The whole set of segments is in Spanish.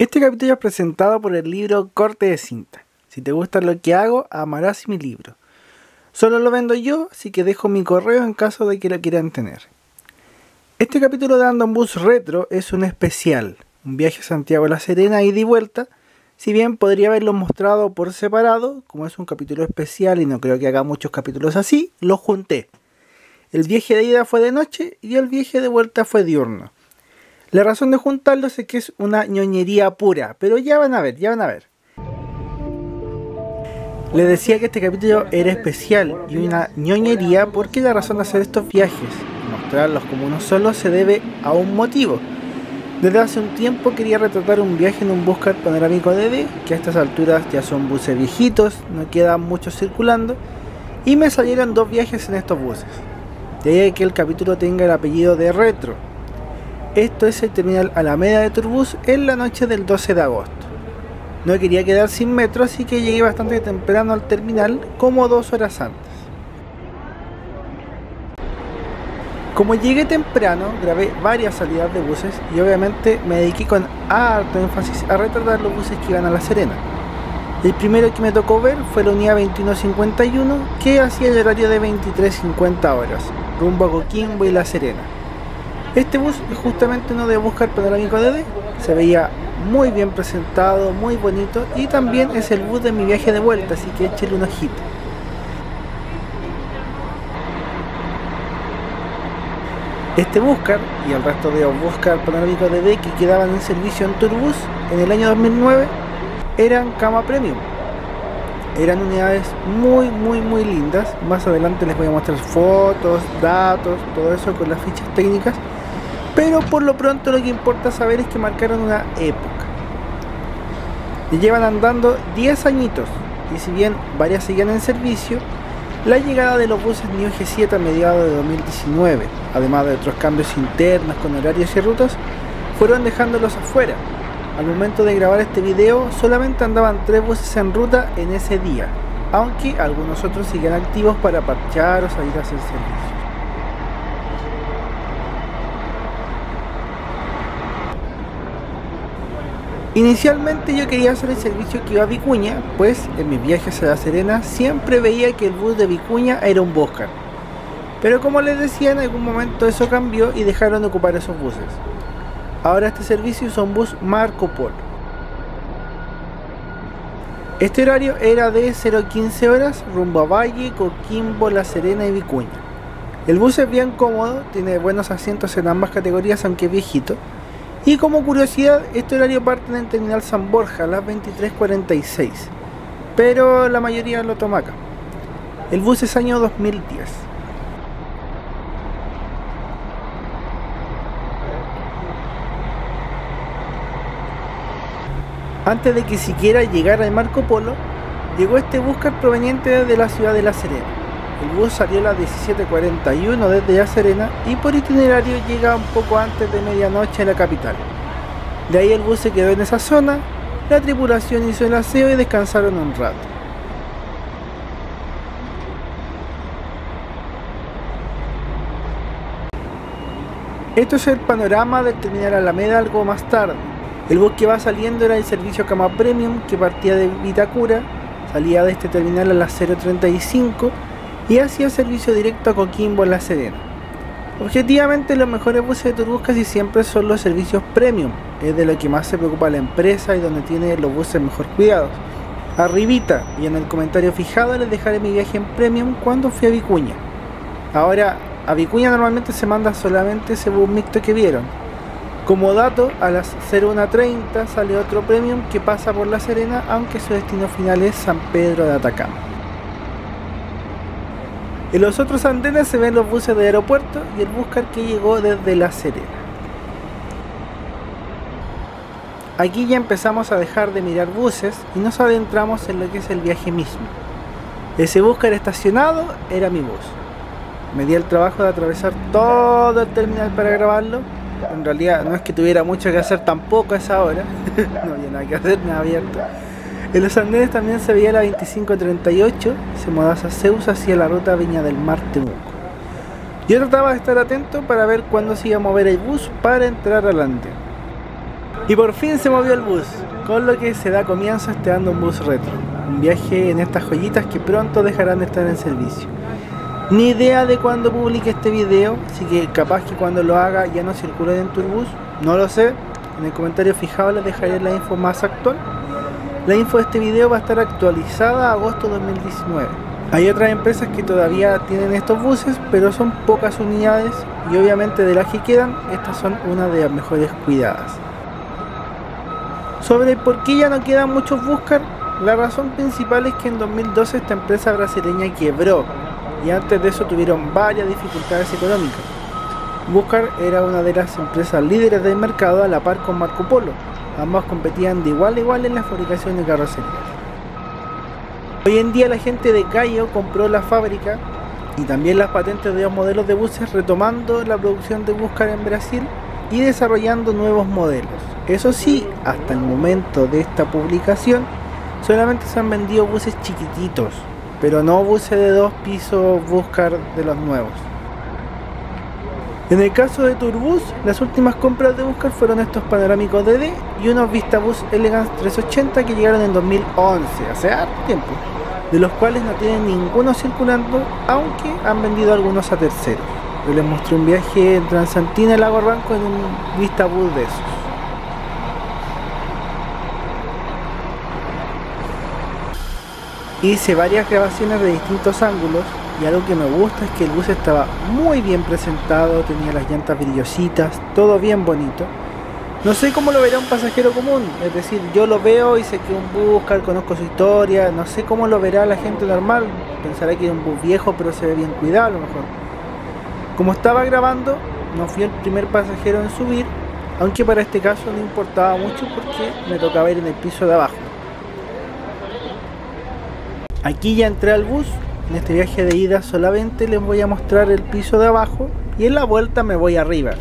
Este capítulo es presentado por el libro Corte de Cinta. Si te gusta lo que hago, amarás mi libro. Solo lo vendo yo, así que dejo mi correo en caso de que lo quieran tener. Este capítulo de Ando en Bus Retro es un especial, un viaje a Santiago a La Serena, ida y vuelta. Si bien podría haberlo mostrado por separado, como es un capítulo especial y no creo que haga muchos capítulos así, lo junté. El viaje de ida fue de noche y el viaje de vuelta fue diurno. La razón de juntarlos es que es una ñoñería pura, pero ya van a ver. Les decía que este capítulo era especial y una ñoñería porque la razón de hacer estos viajes, mostrarlos como uno solo, se debe a un motivo. Desde hace un tiempo quería retratar un viaje en un Busscar Panorámico DD, que a estas alturas ya son buses viejitos, no quedan muchos circulando, y me salieron dos viajes en estos buses. De ahí que el capítulo tenga el apellido de Retro. Esto es el terminal Alameda de TurBus en la noche del 12 de agosto. No quería quedar sin metro, así que llegué bastante temprano al terminal, como 2 horas antes. Como llegué temprano, grabé varias salidas de buses y obviamente me dediqué con harto énfasis a retratar los buses que iban a La Serena. El primero que me tocó ver fue la unidad 2151, que hacía el horario de 23:50 horas, rumbo a Coquimbo y La Serena. Este bus es justamente uno de Busscar Panorámico DD, se veía muy bien presentado, muy bonito, y también es el bus de mi viaje de vuelta, así que échale un ojito. Este Busscar y el resto de los Busscar Panorámico DD que quedaban en servicio en TurBus en el año 2009 eran cama premium. Eran unidades muy lindas. Más adelante les voy a mostrar fotos, datos, todo eso con las fichas técnicas. Pero por lo pronto lo que importa saber es que marcaron una época. Y llevan andando 10 añitos. Y si bien varias seguían en servicio, la llegada de los buses New G7 a mediados de 2019, además de otros cambios internos con horarios y rutas, fueron dejándolos afuera. Al momento de grabar este video solamente andaban 3 buses en ruta en ese día, aunque algunos otros siguen activos para parchar o salir a hacer servicio. Inicialmente yo quería hacer el servicio que iba a Vicuña, pues en mis viajes a La Serena siempre veía que el bus de Vicuña era un Busscar. Pero como les decía, en algún momento eso cambió y dejaron de ocupar esos buses. Ahora este servicio es un bus Marco Polo. Este horario era de 0:15 horas rumbo a Valle, Coquimbo, La Serena y Vicuña. El bus es bien cómodo, tiene buenos asientos en ambas categorías, aunque es viejito. Y como curiosidad, este horario parte en el terminal San Borja a las 23:46, pero la mayoría lo toma acá. El bus es año 2010. Antes de que siquiera llegara el Marco Polo, llegó este Busscar proveniente de la ciudad de La Serena. El bus salió a las 17:41 desde La Serena y por itinerario llega un poco antes de medianoche a la capital. De ahí el bus se quedó en esa zona, la tripulación hizo el aseo y descansaron un rato. Esto es el panorama del terminal Alameda algo más tarde. El bus que va saliendo era el servicio Cama Premium que partía de Vitacura, salía de este terminal a las 0:35 y hacía servicio directo a Coquimbo en La Serena. Objetivamente los mejores buses de TurBus casi siempre son los servicios premium, es de lo que más se preocupa la empresa y donde tiene los buses mejor cuidados. Arribita y en el comentario fijado les dejaré mi viaje en premium cuando fui a Vicuña. Ahora, a Vicuña normalmente se manda solamente ese bus mixto que vieron. Como dato, a las 01:30 sale otro premium que pasa por La Serena, aunque su destino final es San Pedro de Atacama. En los otros andenes se ven los buses de aeropuerto y el Busscar que llegó desde La Serena. Aquí ya empezamos a dejar de mirar buses y nos adentramos en lo que es el viaje mismo. Ese Busscar estacionado era mi bus. Me di el trabajo de atravesar todo el terminal para grabarlo. En realidad no es que tuviera mucho que hacer tampoco a esa hora, no había nada que hacer, nada abierto. En los andenes también se veía la 2538, se Modasa Zeus hacia la ruta Viña del Mar Temuco. Yo trataba de estar atento para ver cuándo se iba a mover el bus para entrar al andén. Y por fin se movió el bus, con lo que se da comienzo a este Ando en Bus Retro, un viaje en estas joyitas que pronto dejarán de estar en servicio. Ni idea de cuándo publique este video, así que capaz que cuando lo haga ya no circule en TurBus, no lo sé. En el comentario fijado les dejaré la info más actual. La info de este video va a estar actualizada a agosto 2019. Hay otras empresas que todavía tienen estos buses, pero son pocas unidades y obviamente de las que quedan, estas son una de las mejores cuidadas. Sobre por qué ya no quedan muchos Busscar, la razón principal es que en 2012 esta empresa brasileña quebró y antes de eso tuvieron varias dificultades económicas. Busscar era una de las empresas líderes del mercado a la par con Marco Polo, ambas competían de igual a igual en la fabricación de carrocerías. Hoy en día la gente de Caio compró la fábrica y también las patentes de los modelos de buses, retomando la producción de Busscar en Brasil y desarrollando nuevos modelos. Eso sí, hasta el momento de esta publicación solamente se han vendido buses chiquititos, pero no buses de 2 pisos Busscar de los nuevos. En el caso de TurBus, las últimas compras de Busscar fueron estos Panorámicos DD y unos Vistabus Elegance 380 que llegaron en 2011, hace harto tiempo, de los cuales no tienen ninguno circulando, aunque han vendido algunos a terceros. Yo les mostré un viaje en Transantina y Lago Ranco en un Vistabus de esos. Hice varias grabaciones de distintos ángulos y algo que me gusta es que el bus estaba muy bien presentado, tenía las llantas brillositas, todo bien bonito. No sé cómo lo verá un pasajero común, es decir, yo lo veo y sé que un Busscar, conozco su historia, no sé cómo lo verá la gente normal, pensará que es un bus viejo pero se ve bien cuidado a lo mejor. Como estaba grabando, no fui el primer pasajero en subir, aunque para este caso no importaba mucho porque me tocaba ir en el piso de abajo. Aquí ya entré al bus. En este viaje de ida solamente les voy a mostrar el piso de abajo y en la vuelta me voy arriba.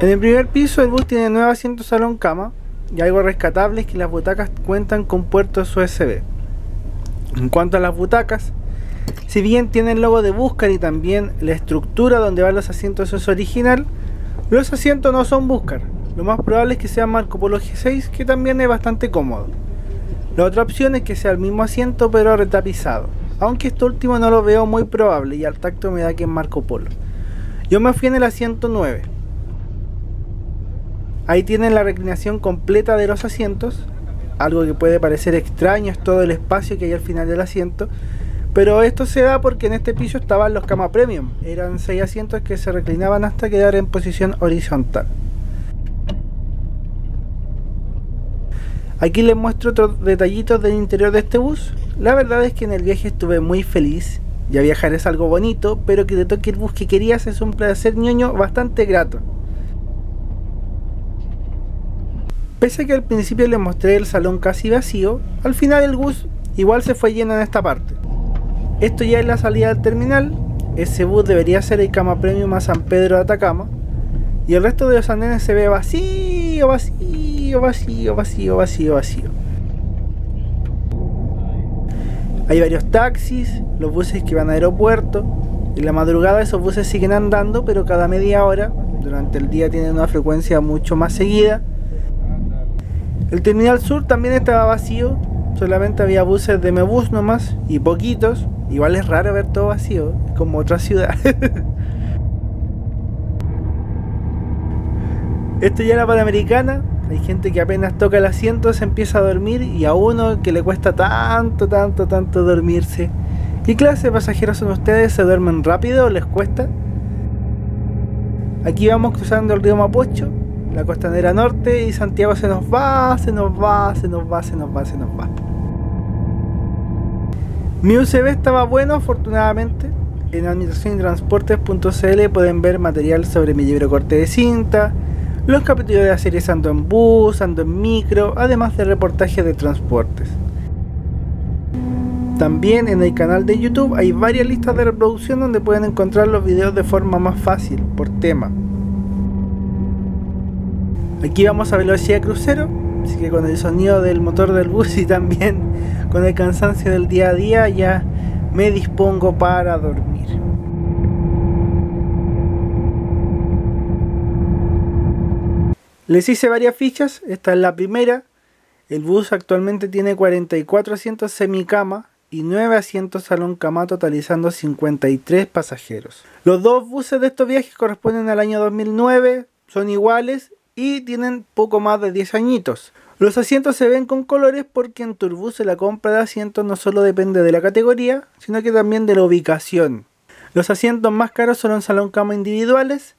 En el primer piso el bus tiene 9 asientos salón cama y algo rescatable es que las butacas cuentan con puertos USB. En cuanto a las butacas, si bien tiene el logo de Busscar y también la estructura donde van los asientos es original, los asientos no son Busscar. Lo más probable es que sea Marco Polo G6, que también es bastante cómodo. La otra opción es que sea el mismo asiento pero retapizado, aunque este último no lo veo muy probable y al tacto me da que es Marco Polo. Yo me fui en el asiento 9. Ahí tienen la reclinación completa de los asientos. Algo que puede parecer extraño es todo el espacio que hay al final del asiento, pero esto se da porque en este piso estaban los cama premium. Eran 6 asientos que se reclinaban hasta quedar en posición horizontal. Aquí les muestro otros detallitos del interior de este bus. La verdad es que en el viaje estuve muy feliz. Ya viajar es algo bonito, pero que te toque el bus que querías es un placer ñoño bastante grato. Pese a que al principio les mostré el salón casi vacío, al final el bus igual se fue lleno en esta parte. Esto ya es la salida del terminal. Ese bus debería ser el cama premium a San Pedro de Atacama. Y el resto de los andenes se ve vacío, vacío, vacío, vacío, vacío, vacío. Hay varios taxis, los buses que van a aeropuerto. En la madrugada esos buses siguen andando, pero cada media hora. Durante el día tienen una frecuencia mucho más seguida. El terminal sur también estaba vacío. Solamente había buses de Mebus nomás, y poquitos. Igual es raro ver todo vacío, como otra ciudad. Esto ya era Panamericana, hay gente que apenas toca el asiento se empieza a dormir y a uno que le cuesta tanto dormirse. ¿Qué clase de pasajeros son ustedes? ¿Se duermen rápido o les cuesta? Aquí vamos cruzando el río Mapocho, la costanera norte y Santiago se nos va, se nos va. Mi UCB estaba bueno afortunadamente. En administracionytransportes.cl pueden ver material sobre mi libro Corte de Cinta, los capítulos de la serie Ando en Bus, Ando en Micro, además de reportajes de transportes. También en el canal de YouTube hay varias listas de reproducción donde pueden encontrar los videos de forma más fácil, por tema. Aquí vamos a velocidad crucero, así que con el sonido del motor del bus y también con el cansancio del día a día ya me dispongo para dormir. Les hice varias fichas, esta es la primera. El bus actualmente tiene 44 asientos semicama y 9 asientos salón cama, totalizando 53 pasajeros. Los dos buses de estos viajes corresponden al año 2009, son iguales y tienen poco más de 10 añitos. Los asientos se ven con colores porque en TurBus la compra de asientos no solo depende de la categoría, sino que también de la ubicación. Los asientos más caros son en salón cama individuales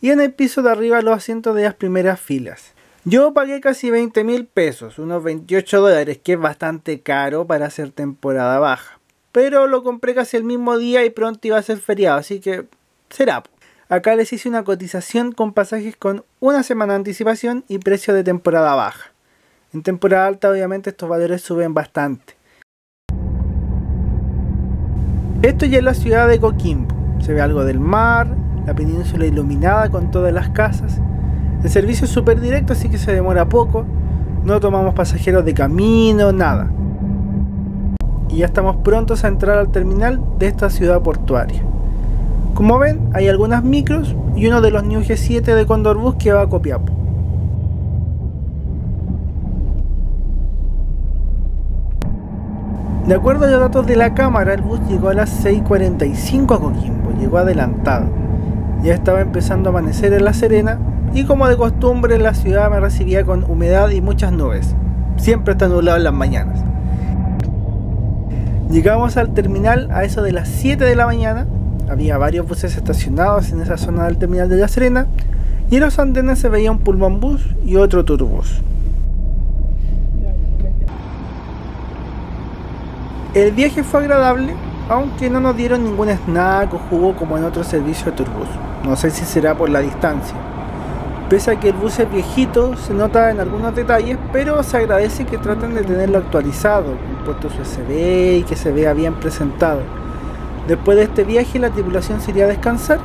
y en el piso de arriba los asientos de las primeras filas. Yo pagué casi 20 mil pesos, unos $28, que es bastante caro para hacer temporada baja. Pero lo compré casi el mismo día y pronto iba a ser feriado, así que será. Acá les hice una cotización con pasajes con una semana de anticipación y precio de temporada baja. En temporada alta obviamente estos valores suben bastante. Esto ya es la ciudad de Coquimbo. Se ve algo del mar, la península iluminada con todas las casas. El servicio es súper directo, así que se demora poco. No tomamos pasajeros de camino, nada. Y ya estamos prontos a entrar al terminal de esta ciudad portuaria. Como ven, hay algunas micros y uno de los New G7 de Condor Bus que va a Copiapó. De acuerdo a los datos de la cámara, el bus llegó a las 6:45 a Coquimbo, llegó adelantado. Ya estaba empezando a amanecer en La Serena. Y como de costumbre, la ciudad me recibía con humedad y muchas nubes. Siempre está nublado en las mañanas. Llegamos al terminal a eso de las 7 de la mañana. Había varios buses estacionados en esa zona del terminal de La Serena. Y en los andenes se veía un Pullman Bus y otro TurBus. El viaje fue agradable, aunque no nos dieron ningún snack o jugo como en otro servicio de TurBus. No sé si será por la distancia. Pese a que el bus es viejito, se nota en algunos detalles, pero se agradece que traten de tenerlo actualizado, con puertos USB y que se vea bien presentado. Después de este viaje la tripulación se iría a descansar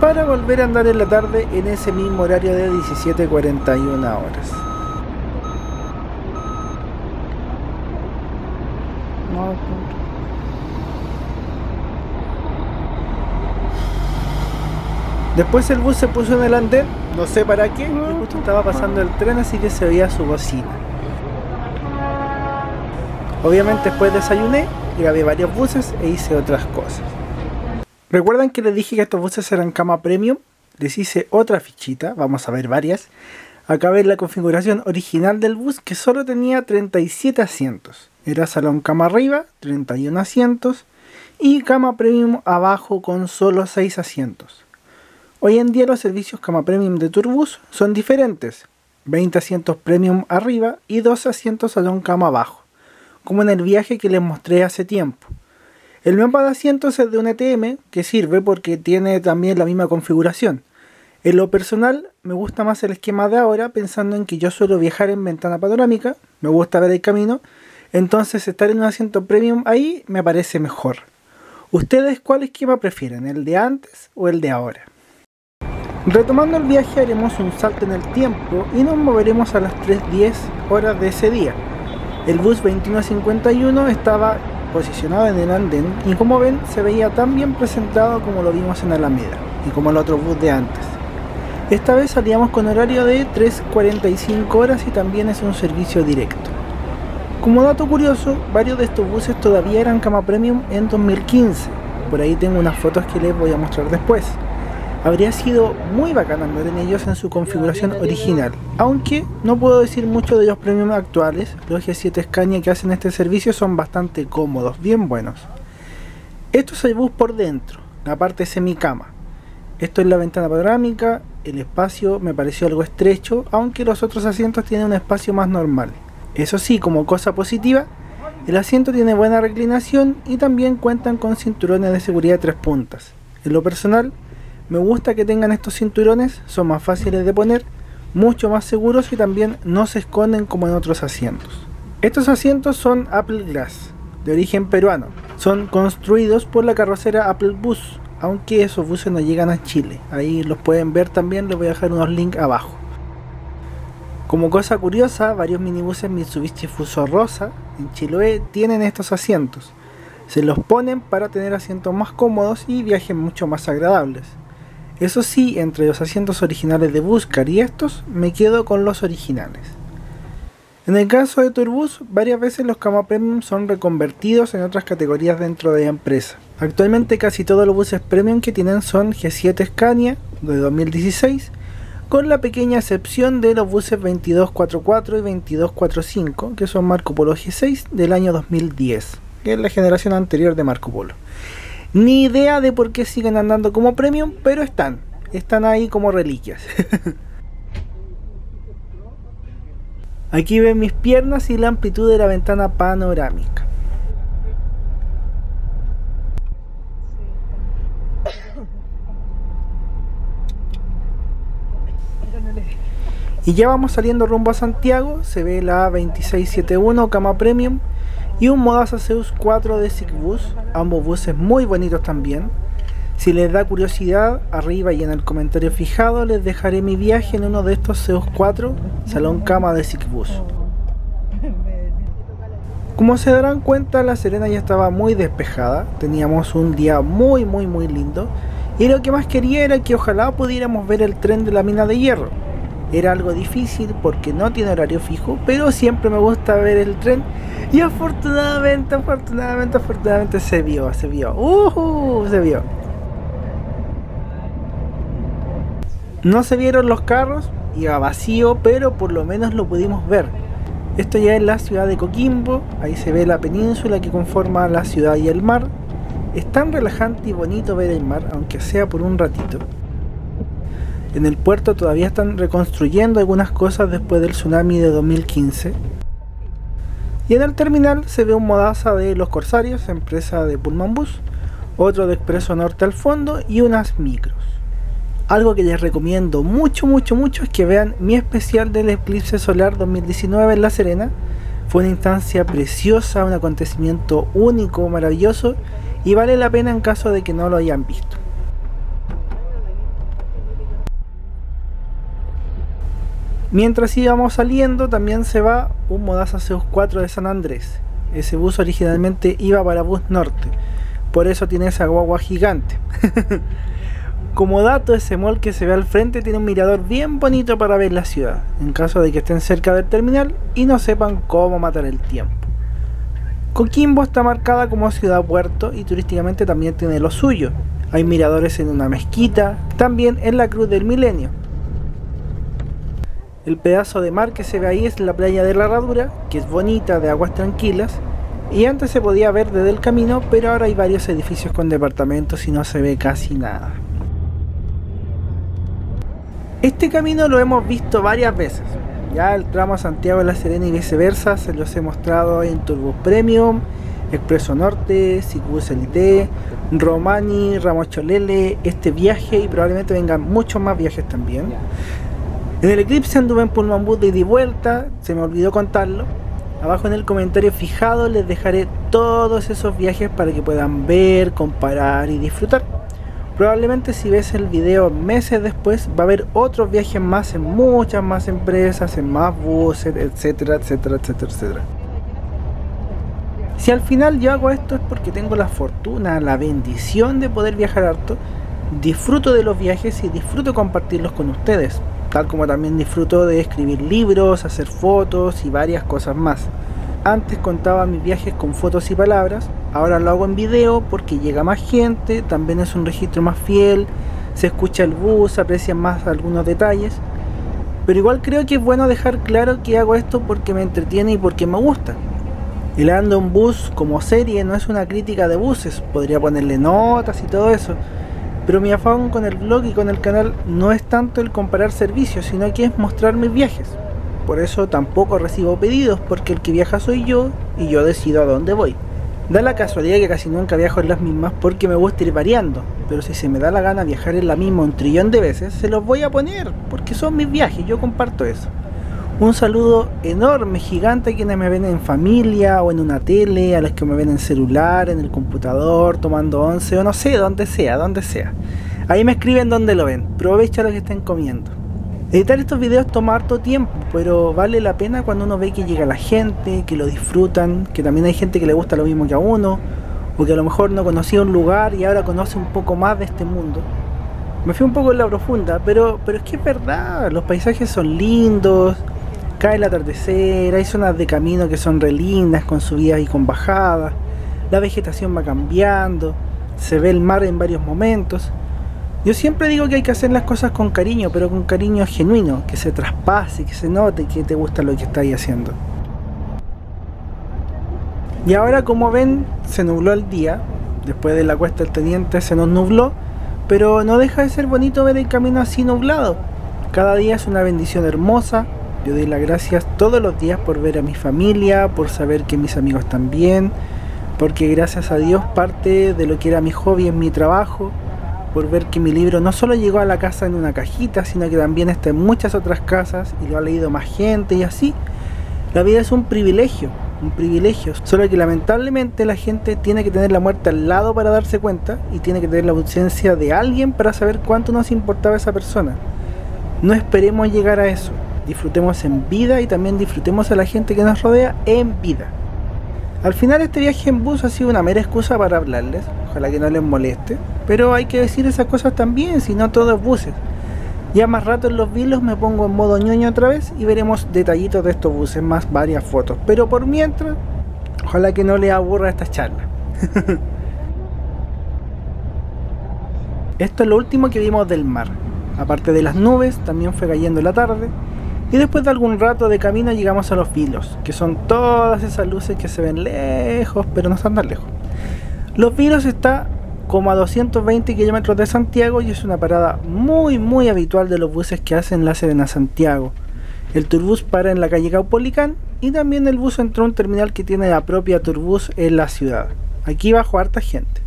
para volver a andar en la tarde en ese mismo horario de 17:41 horas. Después el bus se puso en el andén, no sé para qué, y justo estaba pasando el tren, así que se oía su bocina. Obviamente después desayuné, grabé varios buses e hice otras cosas. ¿Recuerdan que les dije que estos buses eran cama premium? Les hice otra fichita, vamos a ver varias. Acá ven la configuración original del bus, que solo tenía 37 asientos. Era salón cama arriba, 31 asientos, y cama premium abajo con solo 6 asientos. Hoy en día los servicios cama premium de TurBus son diferentes, 20 asientos premium arriba y 12 asientos salón cama abajo, como en el viaje que les mostré hace tiempo. El mapa de asientos es de un ETM que sirve porque tiene también la misma configuración. En lo personal me gusta más el esquema de ahora, pensando en que yo suelo viajar en ventana panorámica, me gusta ver el camino, entonces estar en un asiento premium ahí me parece mejor. ¿Ustedes cuál esquema prefieren, el de antes o el de ahora? Retomando el viaje haremos un salto en el tiempo y nos moveremos a las 3:10 horas de ese día. El bus 2151 estaba posicionado en el andén y como ven se veía tan bien presentado como lo vimos en Alameda y como el otro bus de antes. Esta vez salíamos con horario de 3:45 horas y también es un servicio directo. Como dato curioso, varios de estos buses todavía eran cama premium en 2015, por ahí tengo unas fotos que les voy a mostrar después. Habría sido muy bacán andar en ellos en su configuración original, aunque no puedo decir mucho de los premium actuales. Los G7 Scania que hacen este servicio son bastante cómodos, bien buenos. Esto es el bus por dentro, la parte semicama. Esto es la ventana panorámica, el espacio me pareció algo estrecho, aunque los otros asientos tienen un espacio más normal. Eso sí, como cosa positiva, el asiento tiene buena reclinación y también cuentan con cinturones de seguridad de 3 puntas. En lo personal, me gusta que tengan estos cinturones, son más fáciles de poner, mucho más seguros y también no se esconden como en otros asientos. Estos asientos son Apple Glass, de origen peruano. Son construidos por la carrocera Apple Bus, aunque esos buses no llegan a Chile. Ahí los pueden ver también, les voy a dejar unos links abajo. Como cosa curiosa, varios minibuses Mitsubishi Fuso Rosa en Chiloé tienen estos asientos. Se los ponen para tener asientos más cómodos y viajes mucho más agradables. Eso sí, entre los asientos originales de Busscar y estos, me quedo con los originales. En el caso de TurBus, varias veces los camas premium son reconvertidos en otras categorías dentro de la empresa. Actualmente casi todos los buses premium que tienen son G7 Scania de 2016, con la pequeña excepción de los buses 2244 y 2245, que son Marco Polo G6 del año 2010, que es la generación anterior de Marco Polo. Ni idea de por qué siguen andando como premium, pero están ahí como reliquias. Aquí ven mis piernas y la amplitud de la ventana panorámica. Y ya vamos saliendo rumbo a Santiago. Se ve la A2671 cama premium y un Modasa Zeus 4 de Zigbus, ambos buses muy bonitos también. Si les da curiosidad, arriba y en el comentario fijado les dejaré mi viaje en uno de estos Zeus 4 salón cama de Zigbus. Como se darán cuenta, La Serena ya estaba muy despejada, teníamos un día muy lindo y lo que más quería era que ojalá pudiéramos ver el tren de la mina de hierro. Era algo difícil porque no tiene horario fijo, pero siempre me gusta ver el tren y afortunadamente se vio. Se vio. No se vieron los carros, iba vacío, pero por lo menos lo pudimos ver. Esto ya es la ciudad de Coquimbo, ahí se ve la península que conforma la ciudad y el mar. Es tan relajante y bonito ver el mar, aunque sea por un ratito. En el puerto todavía están reconstruyendo algunas cosas después del tsunami de 2015. Y en el terminal se ve un Modasa de Los Corsarios, empresa de Pullman Bus, otro de Expreso Norte al fondo y unas micros. Algo que les recomiendo mucho es que vean mi especial del eclipse solar 2019 en La Serena. Fue una instancia preciosa, un acontecimiento único, maravilloso y vale la pena en caso de que no lo hayan visto. Mientras íbamos saliendo también se va un Modasa Zeus 4 de San Andrés. Ese bus originalmente iba para Bus Norte, por eso tiene esa guagua gigante. Como dato, ese mall que se ve al frente tiene un mirador bien bonito para ver la ciudad, en caso de que estén cerca del terminal y no sepan cómo matar el tiempo. Coquimbo está marcada como ciudad puerto y turísticamente también tiene lo suyo. Hay miradores en una mezquita, también en la Cruz del Milenio. El pedazo de mar que se ve ahí es la playa de la Herradura, que es bonita, de aguas tranquilas, y antes se podía ver desde el camino, pero ahora hay varios edificios con departamentos y no se ve casi nada. Este camino lo hemos visto varias veces, ya el tramo a Santiago de La Serena y viceversa se los he mostrado en TurBus Premium, Expreso Norte, Zigbus Elite, Romani, Ramocholele, este viaje y probablemente vengan muchos más viajes también. En el eclipse anduve en Pullman Bus de ida y vuelta, se me olvidó contarlo. Abajo en el comentario fijado les dejaré todos esos viajes para que puedan ver, comparar y disfrutar. Probablemente si ves el video meses después va a haber otros viajes más en muchas más empresas, en más buses, etcétera. Si al final yo hago esto es porque tengo la fortuna, la bendición de poder viajar harto. Disfruto de los viajes y disfruto compartirlos con ustedes, tal como también disfruto de escribir libros, hacer fotos y varias cosas más. Antes contaba mis viajes con fotos y palabras, ahora lo hago en video porque llega más gente, también es un registro más fiel, se escucha el bus, se aprecian más algunos detalles, pero igual creo que es bueno dejar claro que hago esto porque me entretiene y porque me gusta. El Ando en Bus como serie no es una crítica de buses, podría ponerle notas y todo eso, pero mi afán con el blog y con el canal no es tanto el comparar servicios, sino que es mostrar mis viajes. Por eso tampoco recibo pedidos, porque el que viaja soy yo y yo decido a dónde voy. Da la casualidad que casi nunca viajo en las mismas porque me gusta ir variando, pero si se me da la gana viajar en la misma un trillón de veces, se los voy a poner, porque son mis viajes, yo comparto eso. Un saludo enorme, gigante a quienes me ven en familia o en una tele, a los que me ven en celular, en el computador, tomando once o no sé, donde sea. Ahí me escriben donde lo ven, aprovecha lo que estén comiendo. Editar estos videos toma harto tiempo, pero vale la pena cuando uno ve que llega la gente, que lo disfrutan, que también hay gente que le gusta lo mismo que a uno, o que a lo mejor no conocía un lugar y ahora conoce un poco más de este mundo. Me fui un poco en la profunda, pero es que es verdad, los paisajes son lindos, cae el atardecer, hay zonas de camino que son re lindas, con subidas y con bajadas, la vegetación va cambiando, se ve el mar en varios momentos. Yo siempre digo que hay que hacer las cosas con cariño, pero con cariño genuino, que se traspase, que se note que te gusta lo que estáis haciendo. Y ahora, como ven, se nubló el día, después de la Cuesta del Teniente se nos nubló, pero no deja de ser bonito ver el camino así nublado. Cada día es una bendición hermosa. Yo doy las gracias todos los días por ver a mi familia, por saber que mis amigos están bien, porque gracias a Dios parte de lo que era mi hobby es mi trabajo, por ver que mi libro no solo llegó a la casa en una cajita, sino que también está en muchas otras casas y lo ha leído más gente y así. La vida es un privilegio, un privilegio, solo que lamentablemente la gente tiene que tener la muerte al lado para darse cuenta y tiene que tener la ausencia de alguien para saber cuánto nos importaba esa persona. No esperemos llegar a eso, disfrutemos en vida y también disfrutemos a la gente que nos rodea en vida. Al final este viaje en bus ha sido una mera excusa para hablarles, ojalá que no les moleste, pero hay que decir esas cosas también, si no todo es buses. Ya más rato en Los Vilos me pongo en modo ñoño otra vez y veremos detallitos de estos buses, más varias fotos, pero por mientras, ojalá que no les aburra esta charla. Esto es lo último que vimos del mar, aparte de las nubes, también fue cayendo la tarde. Y después de algún rato de camino llegamos a Los Vilos, que son todas esas luces que se ven lejos, pero no están tan lejos. Los Vilos está como a 220 kilómetros de Santiago y es una parada muy muy habitual de los buses que hacen La Serena Santiago. El TurBus para en la calle Caupolicán y también el bus entró a un terminal que tiene la propia TurBus en la ciudad. Aquí bajo harta gente.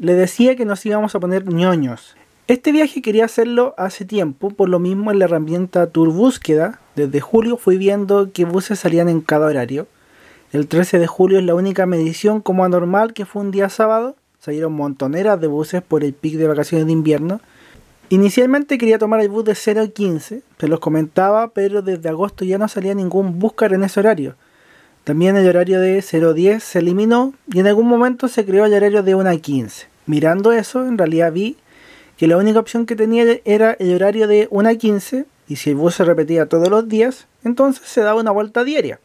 Le decía que nos íbamos a poner ñoños. Este viaje quería hacerlo hace tiempo, por lo mismo en la herramienta Turbúsqueda. Desde julio fui viendo qué buses salían en cada horario. El 13 de julio es la única medición como anormal, que fue un día sábado. Salieron montoneras de buses por el pic de vacaciones de invierno. Inicialmente quería tomar el bus de 0.15, se los comentaba, pero desde agosto ya no salía ningún Busscar en ese horario. También el horario de 0.10 se eliminó y en algún momento se creó el horario de 1.15. Mirando eso, en realidad vi que la única opción que tenía era el horario de 1.15 y si el bus se repetía todos los días, entonces se daba una vuelta diaria.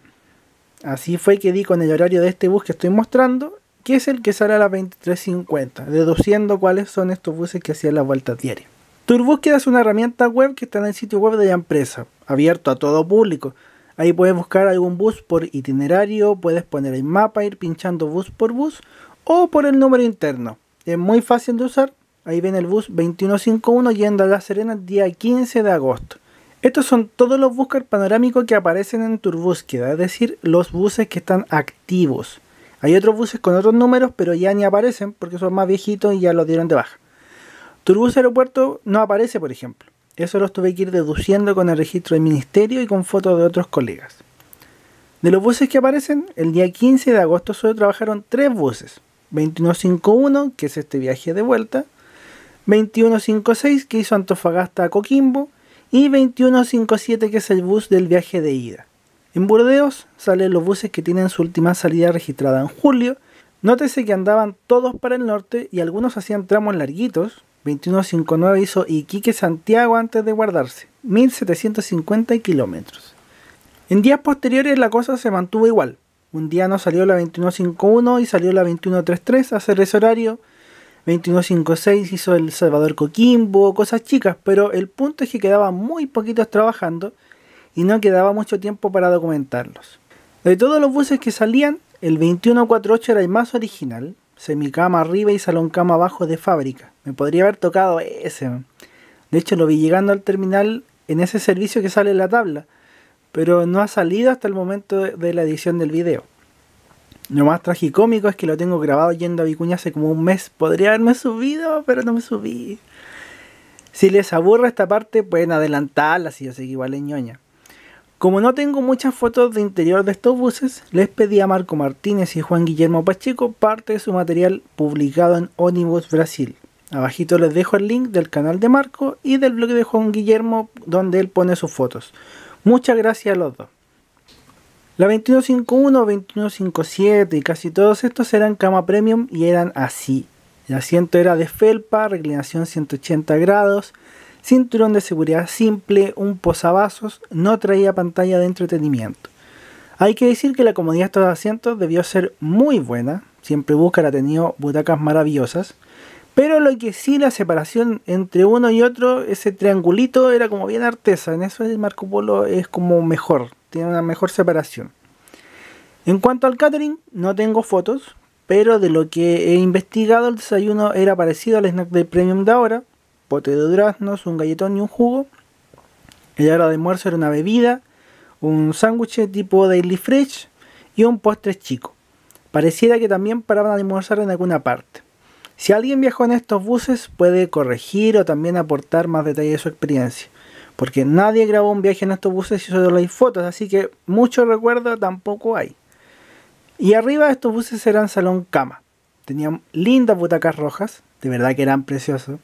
Así fue que di con el horario de este bus que estoy mostrando, que es el que sale a las 23.50, deduciendo cuáles son estos buses que hacían las vueltas diarias. TurBúsqueda es una herramienta web que está en el sitio web de la empresa, abierto a todo público. Ahí puedes buscar algún bus por itinerario, puedes poner el mapa, ir pinchando bus por bus o por el número interno. Es muy fácil de usar, ahí ven el bus 2151 yendo a La Serena el día 15 de agosto. Estos son todos los Busscar panorámicos que aparecen en TurBúsqueda, es decir, los buses que están activos. Hay otros buses con otros números pero ya ni aparecen porque son más viejitos y ya los dieron de baja. TurBus Aeropuerto no aparece, por ejemplo. Eso los tuve que ir deduciendo con el registro del ministerio y con fotos de otros colegas. De los buses que aparecen, el día 15 de agosto solo trabajaron 3 buses. 2151, que es este viaje de vuelta. 2156, que hizo Antofagasta a Coquimbo. Y 2157, que es el bus del viaje de ida. En Burdeos salen los buses que tienen su última salida registrada en julio. Nótese que andaban todos para el norte y algunos hacían tramos larguitos. 2159 hizo Iquique-Santiago antes de guardarse, 1750 kilómetros. En días posteriores la cosa se mantuvo igual. Un día no salió la 2151 y salió la 2133 a hacer ese horario. 2156 hizo El Salvador-Coquimbo, cosas chicas, pero el punto es que quedaban muy poquitos trabajando y no quedaba mucho tiempo para documentarlos. De todos los buses que salían, el 2148 era el más original. Semicama arriba y salón cama abajo de fábrica. Me podría haber tocado ese. De hecho lo vi llegando al terminal en ese servicio que sale en la tabla. Pero no ha salido hasta el momento de la edición del video. Lo más tragicómico es que lo tengo grabado yendo a Vicuña hace como un mes. Podría haberme subido, pero no me subí. Si les aburre esta parte pueden adelantarla, si yo sé que igual es ñoña. Como no tengo muchas fotos de interior de estos buses, les pedí a Marco Martínez y Juan Guillermo Pacheco parte de su material publicado en Onibus Brasil. Abajito les dejo el link del canal de Marco y del blog de Juan Guillermo donde él pone sus fotos. Muchas gracias a los dos. La 2151, 2157 y casi todos estos eran cama premium y eran así. El asiento era de felpa, reclinación 180 grados, cinturón de seguridad simple, un posavasos, no traía pantalla de entretenimiento. Hay que decir que la comodidad de estos asientos debió ser muy buena, siempre Busscar ha tenido butacas maravillosas, pero lo que sí, la separación entre uno y otro, ese triangulito era como bien artesa, en eso el Marco Polo es como mejor, tiene una mejor separación. En cuanto al catering, no tengo fotos, pero de lo que he investigado el desayuno era parecido al snack del premium de ahora, pote de duraznos, un galletón y un jugo. El hora de almuerzo era una bebida, un sándwich tipo Daily Fresh y un postre chico. Pareciera que también paraban a almorzar en alguna parte. Si alguien viajó en estos buses puede corregir o también aportar más detalle de su experiencia, porque nadie grabó un viaje en estos buses y solo hay fotos, así que mucho recuerdo tampoco hay. Y arriba estos buses eran salón cama, tenían lindas butacas rojas, de verdad que eran preciosos.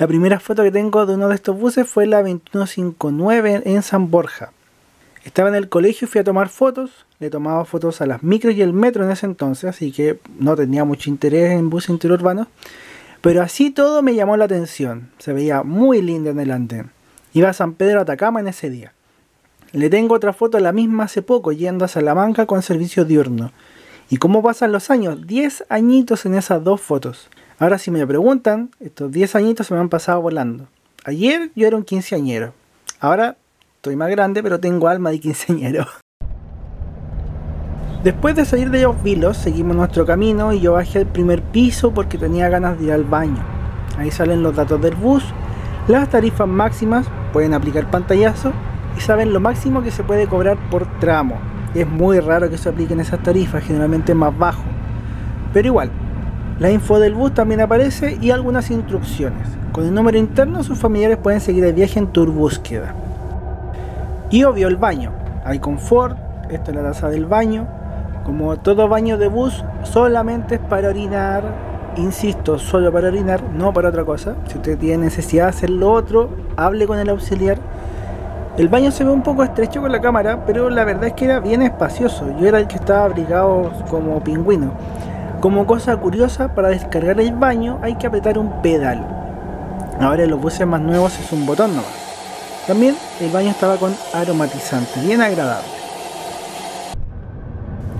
La primera foto que tengo de uno de estos buses fue la 2159 en San Borja. Estaba en el colegio y fui a tomar fotos, le tomaba fotos a las micros y el metro en ese entonces, así que no tenía mucho interés en buses interurbanos, pero así todo me llamó la atención, se veía muy linda en el andén. Iba a San Pedro de Atacama en ese día. Le tengo otra foto a la misma hace poco, yendo a Salamanca con servicio diurno. ¿Y cómo pasan los años? 10 añitos en esas dos fotos. Ahora si me preguntan, estos 10 añitos se me han pasado volando. Ayer yo era un quinceañero, ahora estoy más grande pero tengo alma de quinceañero. Después de salir de Los Vilos seguimos nuestro camino y yo bajé al primer piso porque tenía ganas de ir al baño. Ahí salen los datos del bus, las tarifas máximas, pueden aplicar pantallazo y saben lo máximo que se puede cobrar por tramo. Es muy raro que se apliquen esas tarifas, generalmente más bajo, pero igual. La info del bus también aparece y algunas instrucciones. Con el número interno sus familiares pueden seguir el viaje en Turbúsqueda. Y obvio el baño, hay confort, esta es la taza del baño. Como todo baño de bus solamente es para orinar, insisto, solo para orinar, no para otra cosa. Si usted tiene necesidad de hacer lo otro, hable con el auxiliar. El baño se ve un poco estrecho con la cámara, pero la verdad es que era bien espacioso. Yo era el que estaba abrigado como pingüino. Como cosa curiosa, para descargar el baño hay que apretar un pedal. Ahora en los buses más nuevos es un botón nomás. También el baño estaba con aromatizante, bien agradable.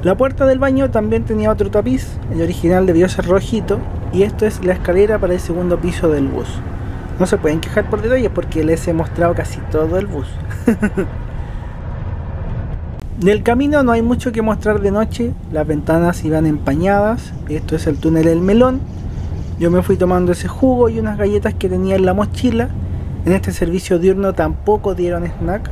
La puerta del baño también tenía otro tapiz, el original debió ser rojito, y esto es la escalera para el segundo piso del bus. No se pueden quejar por detalles porque les he mostrado casi todo el bus. Del camino no hay mucho que mostrar de noche, las ventanas iban empañadas, esto es el túnel El Melón. Yo me fui tomando ese jugo y unas galletas que tenía en la mochila. En este servicio diurno tampoco dieron snack.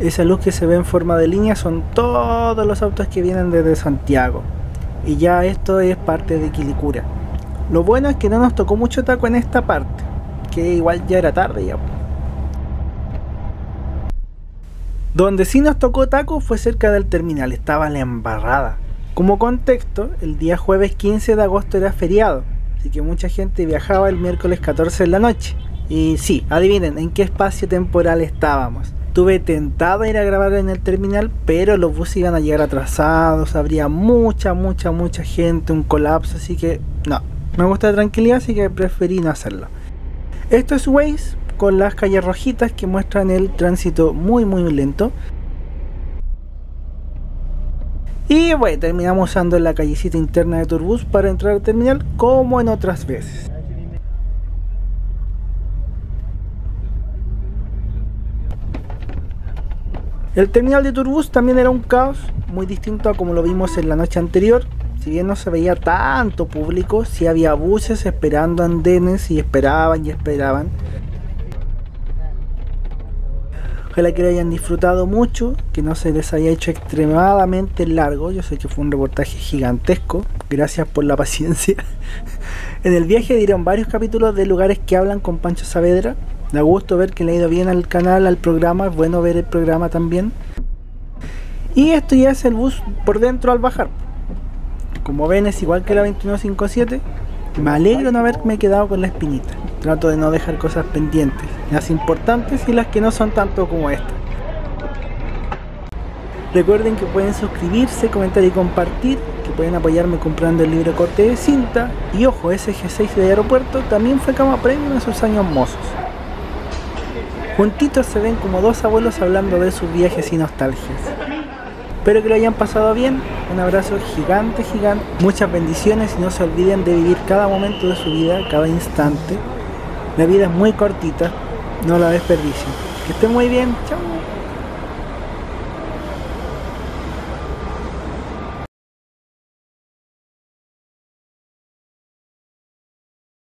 Esa luz que se ve en forma de línea son todos los autos que vienen desde Santiago. Y ya esto es parte de Quilicura. Lo bueno es que no nos tocó mucho taco en esta parte, que igual ya era tarde ya. Donde sí nos tocó taco fue cerca del terminal, estaba la embarrada. Como contexto, el día jueves 15 de agosto era feriado, así que mucha gente viajaba el miércoles 14 en la noche. Y sí, adivinen en qué espacio temporal estábamos. Estuve tentado a ir a grabar en el terminal, pero los buses iban a llegar atrasados, habría mucha gente, un colapso, así que no. Me gusta la tranquilidad, así que preferí no hacerlo. Esto es Waze, con las calles rojitas que muestran el tránsito muy lento. Y bueno, terminamos usando la callecita interna de TurBus para entrar al terminal como en otras veces. El terminal de TurBus también era un caos, muy distinto a como lo vimos en la noche anterior. Si bien no se veía tanto público, sí había buses esperando andenes y esperaban. Ojalá que lo hayan disfrutado mucho, que no se les haya hecho extremadamente largo. Yo sé que fue un reportaje gigantesco, gracias por la paciencia. En el viaje dieron varios capítulos de lugares que hablan con Pancho Saavedra. Da gusto ver que le ha ido bien al canal, al programa, es bueno ver el programa también. Y esto ya es el bus por dentro al bajar. Como ven es igual que la 2157, me alegro de no haberme quedado con la espinita. Trato de no dejar cosas pendientes, las importantes y las que no son tanto como esta. Recuerden que pueden suscribirse, comentar y compartir, que pueden apoyarme comprando el libro Corte de Cinta. Y ojo, ese G6 de aeropuerto también fue cama premium en sus años mozos. Juntitos se ven como dos abuelos hablando de sus viajes y nostalgias. Espero que lo hayan pasado bien. Un abrazo gigante, gigante. Muchas bendiciones y no se olviden de vivir cada momento de su vida, cada instante. La vida es muy cortita, no la desperdicien. Que estén muy bien, chao.